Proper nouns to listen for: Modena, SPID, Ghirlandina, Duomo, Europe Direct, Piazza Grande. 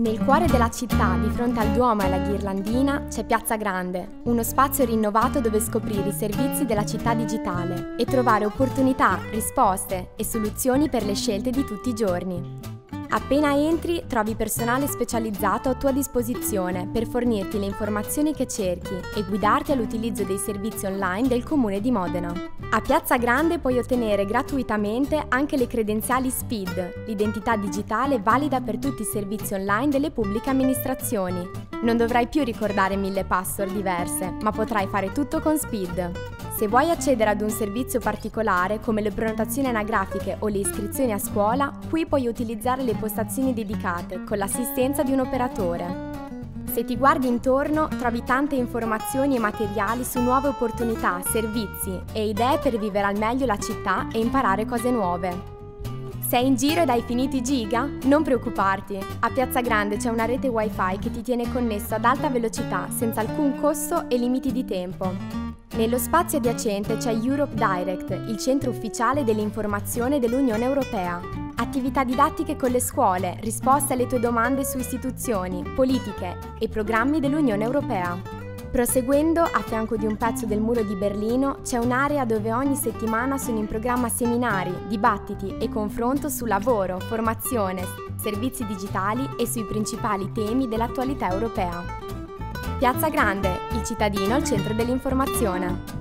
Nel cuore della città, di fronte al Duomo e alla Ghirlandina, c'è Piazza Grande, uno spazio rinnovato dove scoprire i servizi della città digitale e trovare opportunità, risposte e soluzioni per le scelte di tutti i giorni. Appena entri, trovi personale specializzato a tua disposizione per fornirti le informazioni che cerchi e guidarti all'utilizzo dei servizi online del Comune di Modena. A Piazza Grande puoi ottenere gratuitamente anche le credenziali SPID, l'identità digitale valida per tutti i servizi online delle pubbliche amministrazioni. Non dovrai più ricordare 1000 password diverse, ma potrai fare tutto con SPID. Se vuoi accedere ad un servizio particolare, come le prenotazioni anagrafiche o le iscrizioni a scuola, qui puoi utilizzare le postazioni dedicate con l'assistenza di un operatore. Se ti guardi intorno, trovi tante informazioni e materiali su nuove opportunità, servizi e idee per vivere al meglio la città e imparare cose nuove. Sei in giro ed hai finito i giga? Non preoccuparti! A Piazza Grande c'è una rete Wi-Fi che ti tiene connesso ad alta velocità, senza alcun costo e limiti di tempo. Nello spazio adiacente c'è Europe Direct, il centro ufficiale dell'informazione dell'Unione Europea. Attività didattiche con le scuole, risposte alle tue domande su istituzioni, politiche e programmi dell'Unione Europea. Proseguendo, a fianco di un pezzo del muro di Berlino, c'è un'area dove ogni settimana sono in programma seminari, dibattiti e confronto su lavoro, formazione, servizi digitali e sui principali temi dell'attualità europea. Piazza Grande, il cittadino al centro dell'informazione.